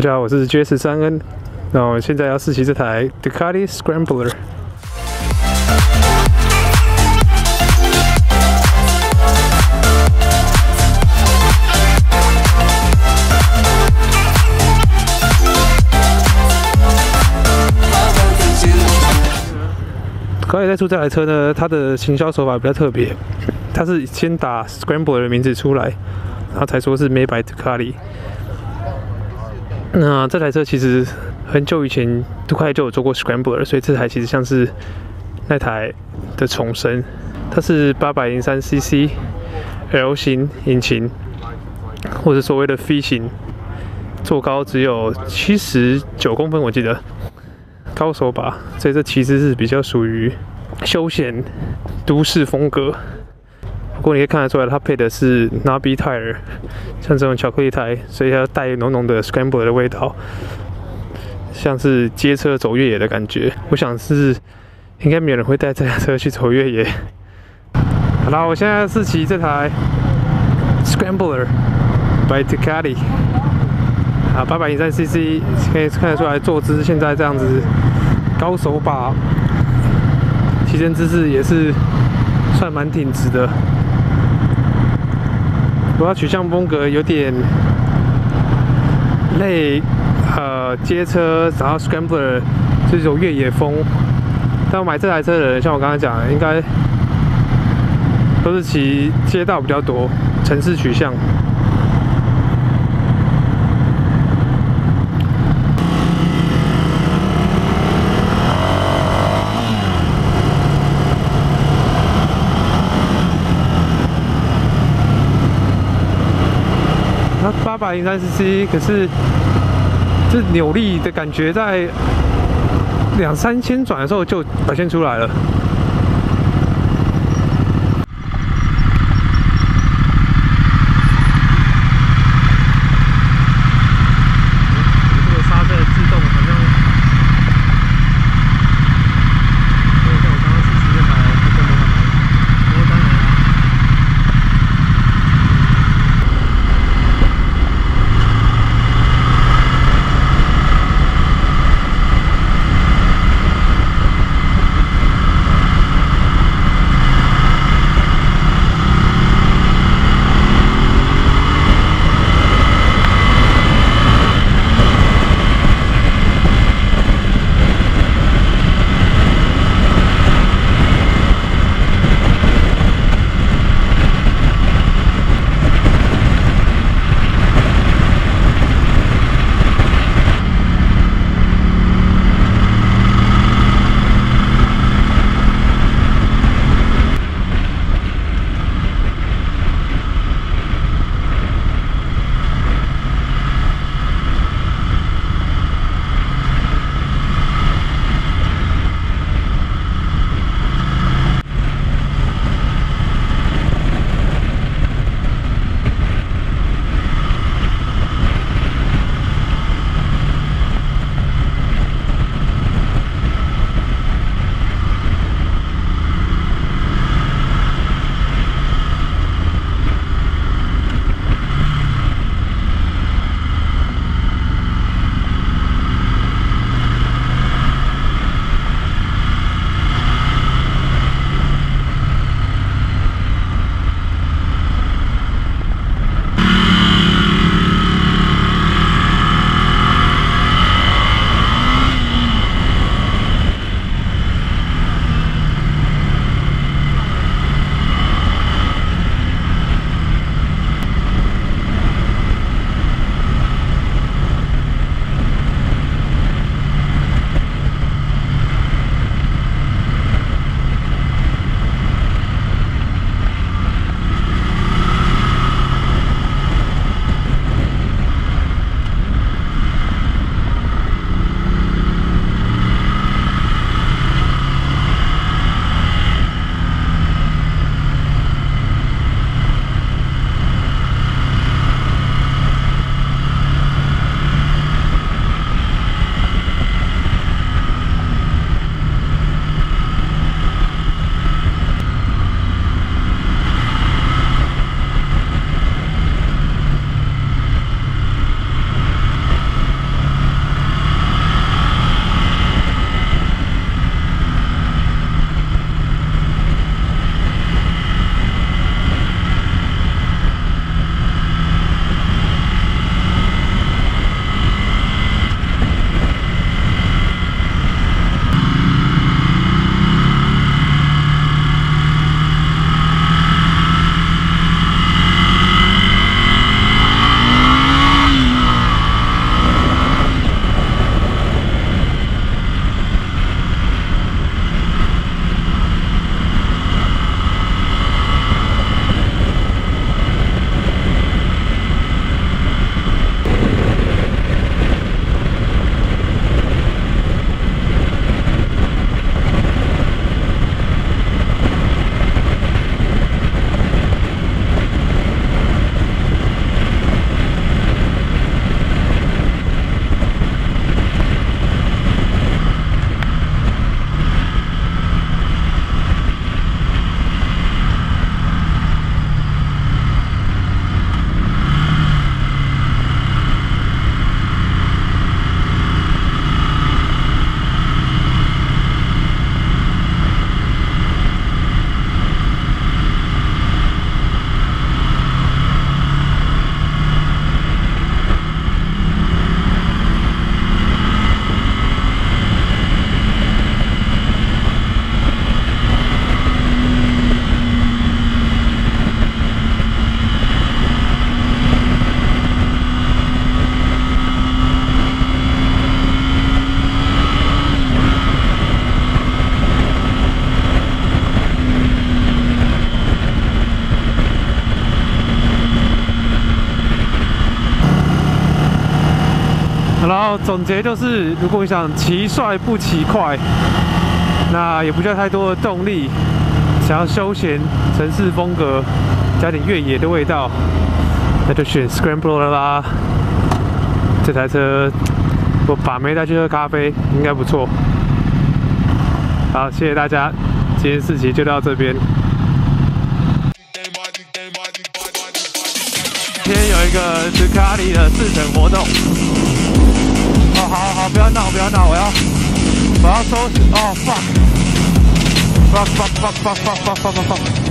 大家好，我是 GS3N， 那我现在要试骑这台 Ducati Scrambler。 Ducati 在出这台车呢，它的行销手法比较特别，它是先打 Scrambler 的名字出来，然后才说是 Made by Ducati。 那这台车其实很久以前Ducati就有做过 Scrambler， 所以这台其实像是那台的重生。它是 803cc L 型引擎，或者所谓的 V 型，坐高只有79公分，我记得高手把，所以这其实是比较属于休闲都市风格。不过你可以看得出来，它配的是 knobby tire， 像这种巧克力胎，所以它带浓浓的 Scrambler 的味道，像是街车走越野的感觉。我想是应该没有人会带这台车去走越野。好啦，我现在是骑这台 Scrambler by Ducati 啊， 803cc， 可以看得出来坐姿现在这样子，高手把，骑乘姿势也是算蛮挺直的。 主要取向风格有点类街车，然后 Scrambler 这种越野风。但我买这台车的人，像我刚刚讲的，应该都是骑街道比较多，城市取向。803cc， 可是这扭力的感觉在2、3千转的时候就表现出来了。这个刹车的制动好像，因为像我刚刚试骑这台，它根本很难，不过当然了。然后总结就是，如果你想骑帅不骑快，那也不需要太多的动力，想要休闲城市风格，加点越野的味道，那就选 Scrambler 啦。这台车我把妹带去喝咖啡，应该不错。好，谢谢大家，今天视频就到这边。 今天有一个 Ducati 的试乘活动。哦，好，不要闹，不要闹，我要收拾。哦，fuck，fuck，fuck，fuck，fuck，fuck，fuck，fuck。